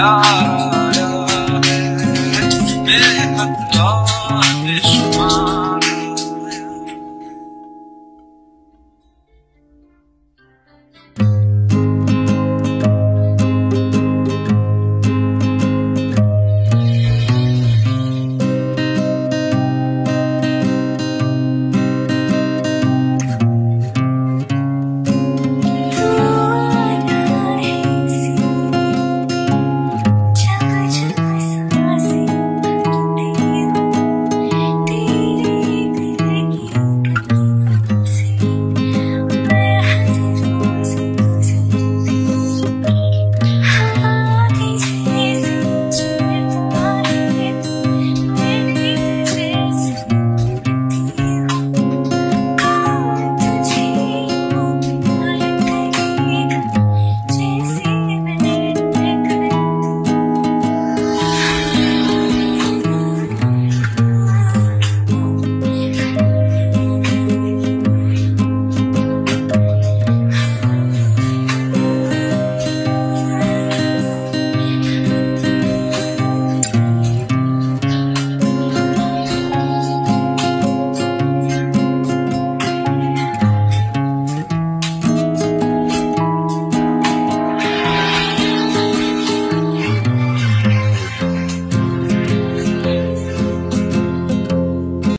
Yeah, yeah, yeah.